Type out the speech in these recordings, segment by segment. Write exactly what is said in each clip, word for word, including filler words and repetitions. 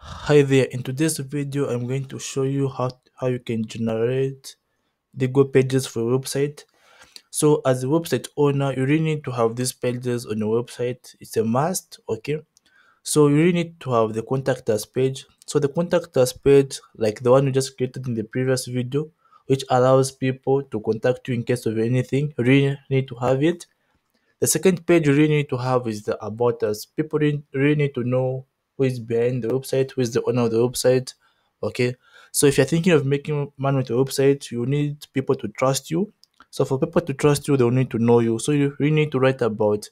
Hi there, in today's video I'm going to show you how how you can generate legal pages for your website. So as a website owner, you really need to have these pages on your website. It's a must. Okay, so you really need to have the contact us page. So the contact us page, like the one we just created in the previous video, which allows people to contact you in case of anything, you really need to have it. The second page you really need to have is the about us. People really need to know who is behind the website, who is the owner of the website. Okay, so if you're thinking of making money with your website, you need people to trust you. So for people to trust you, they'll need to know you. So you really need to write about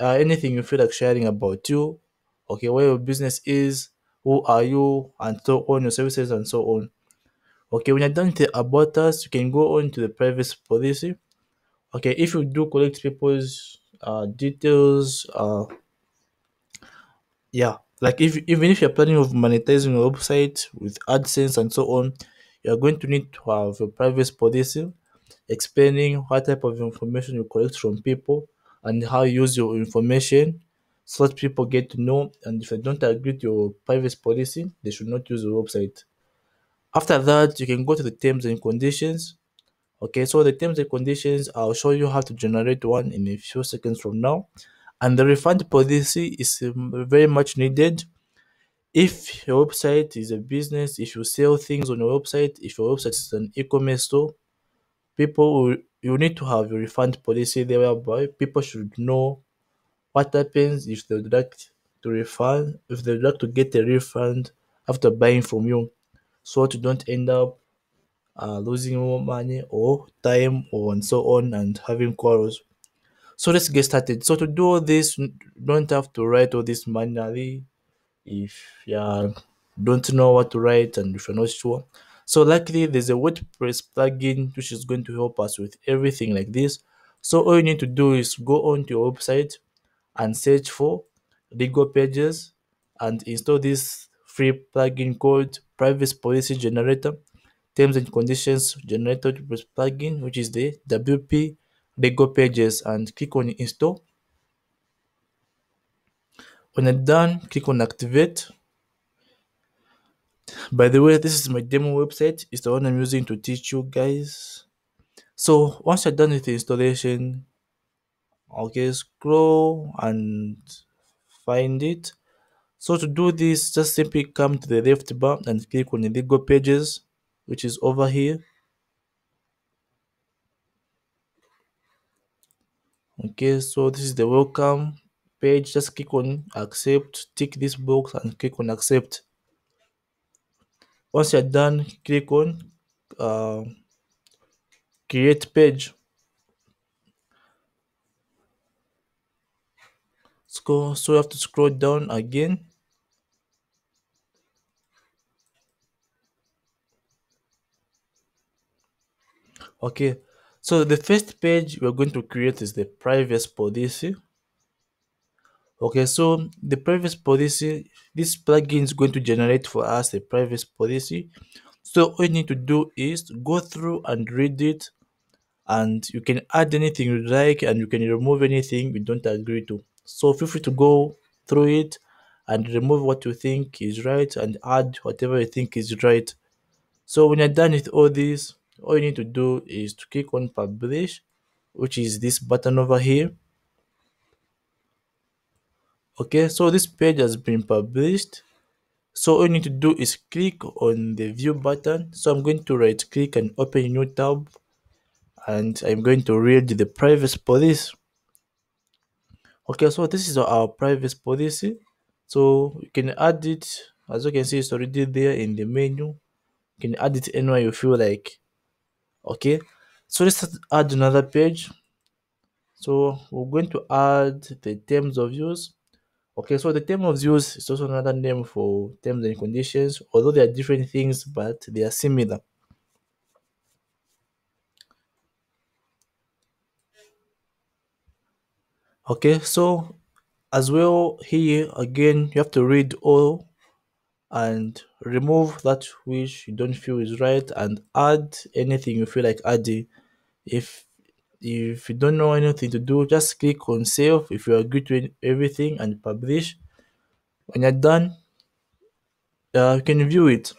uh, anything you feel like sharing about you. Okay, where your business is, who are you, and so on, your services, and so on. Okay, when you're done with the about us, you can go on to the privacy policy. Okay, if you do collect people's uh, details, uh, yeah, like if even if you're planning of monetizing your website with AdSense and so on, you're going to need to have a privacy policy explaining what type of information you collect from people and how you use your information, so that people get to know. And if they don't agree with your privacy policy, they should not use your website. After that, you can go to the terms and conditions. Okay, so the terms and conditions, I'll show you how to generate one in a few seconds from now. And the refund policy is very much needed. If your website is a business, if you sell things on your website, if your website is an e-commerce store, people will, you need to have a refund policy there, whereby people should know what happens if they would like to refund, if they would like to get a refund after buying from you, so that you don't end up uh, losing more money or time or and so on and having quarrels. So let's get started. So to do all this, you don't have to write all this manually if you don't know what to write and if you're not sure. So luckily there's a WordPress plugin which is going to help us with everything like this. So all you need to do is go on to your website and search for legal pages and install this free plugin called Privacy Policy Generator, Terms and Conditions Generator plugin, which is the W P Legal Pages, and click on install. When I'm done, click on activate. By the way, this is my demo website. It's the one I'm using to teach you guys. So once you're done with the installation, okay, scroll and find it. So to do this, just simply come to the left bar and click on the legal pages, which is over here. Okay, so this is the welcome page. Just click on accept, tick this box and click on accept. Once you're done, click on uh, create page. So you have to scroll down again. Okay, so the first page we're going to create is the privacy policy. Okay, so the privacy policy, this plugin is going to generate for us the privacy policy. So all you need to do is go through and read it, and you can add anything you like and you can remove anything you don't agree to. So feel free to go through it and remove what you think is right and add whatever you think is right. So when you're done with all this, all you need to do is to click on publish, which is this button over here. Okay, so this page has been published. So all you need to do is click on the view button. So I'm going to right click and open a new tab, and I'm going to read the privacy policy. Okay, so this is our privacy policy. So you can add it, as you can see it's already there in the menu. You can add it anywhere you feel like. Okay, so let's add another page. So we're going to add the terms of use. Okay, so the terms of use is also another name for terms and conditions, although they are different things, but they are similar. Okay, so as well here again, you have to read all and remove that which you don't feel is right and add anything you feel like adding. If if you don't know anything to do, just click on save if you agree to everything and publish. When you're done, uh, you can view it.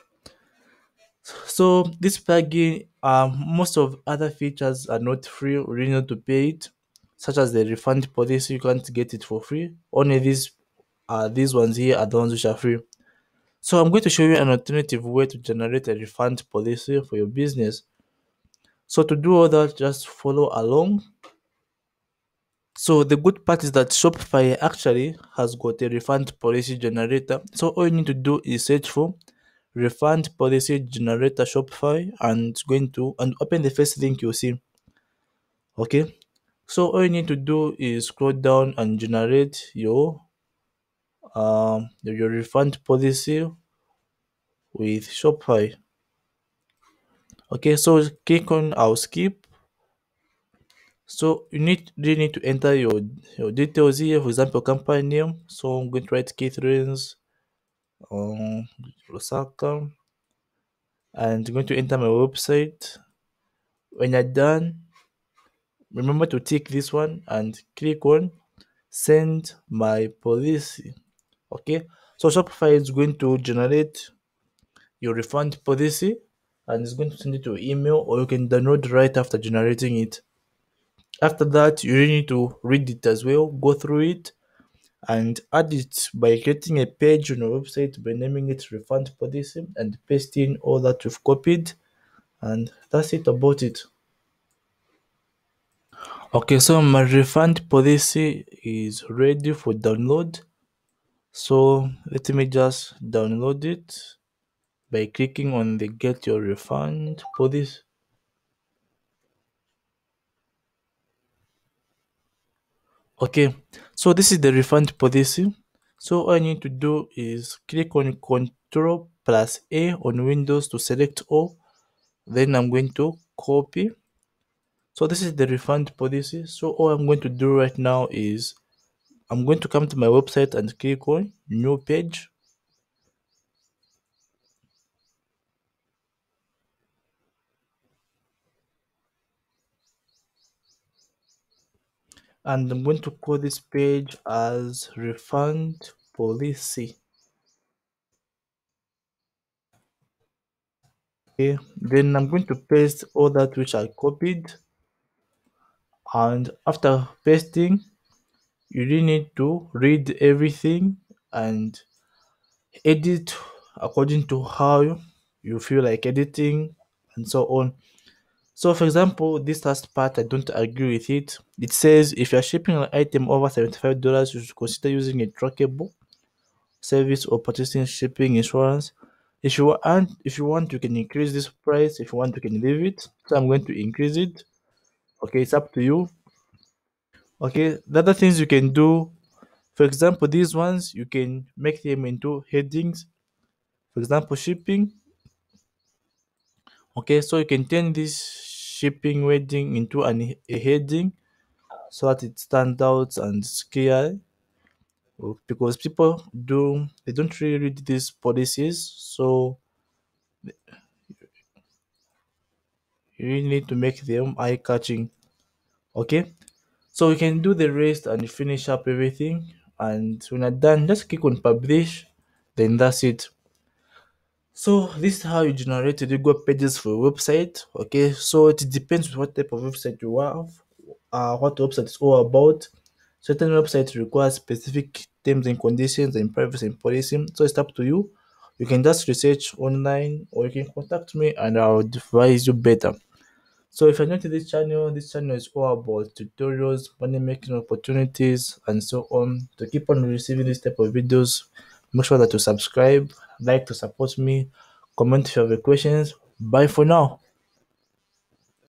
So this plugin, uh, most of other features are not free, or you need to pay it, such as the refund policy. You can't get it for free. Only these uh, these ones here are the ones which are free. So I'm going to show you an alternative way to generate a refund policy for your business. So to do all that, just follow along. So the good part is that Shopify actually has got a refund policy generator. So all you need to do is search for refund policy generator Shopify, and it's going to and open the first link you see. Okay, so all you need to do is scroll down and generate your um your refund policy with Shopify. Okay, so click on I'll skip. So you need really need to enter your your details here, for example, company name. So I'm going to write Catherine's um Rosaka, and I'm going to enter my website. When you're done, remember to tick this one and click on send my policy. Okay, so Shopify is going to generate your refund policy and it's going to send it to your email, or you can download right after generating it. After that, you really need to read it as well, go through it, and add it by creating a page on your website by naming it refund policy and paste in all that you've copied, and that's it about it. Okay, so my refund policy is ready for download. So let me just download it by clicking on the get your refund policy. Okay, so this is the refund policy. So all I need to do is click on Control plus A on Windows to select all. Then I'm going to copy. So this is the refund policy. So all I'm going to do right now is I'm going to come to my website and click on new page. And I'm going to call this page as refund policy. Okay, then I'm going to paste all that which I copied. And after pasting, you really need to read everything and edit according to how you feel like editing and so on. So for example, this last part, I don't agree with it. It says if you're shipping an item over seventy-five dollars, you should consider using a trackable service or purchasing shipping insurance. If you want, if you want, you can increase this price. If you want, you can leave it. So I'm going to increase it. Okay, it's up to you. Okay, the other things you can do, for example, these ones, you can make them into headings. For example, shipping. Okay, so you can turn this shipping heading into an, a heading so that it stands out and it's clear, because people do they don't really read these policies, so you really need to make them eye-catching. Okay, so you can do the rest and finish up everything, and when you're done, just click on publish. Then that's it. So this is how you generate legal pages for your website. Okay, so it depends on what type of website you have, uh, what website is all about. Certain websites require specific terms and conditions and privacy and policy, so it's up to you. You can just research online, or you can contact me and I'll advise you better. So if you're new to this channel, this channel is all about tutorials, money making opportunities, and so on. To keep on receiving this type of videos, make sure that you subscribe, like to support me, comment if you have any questions. Bye for now.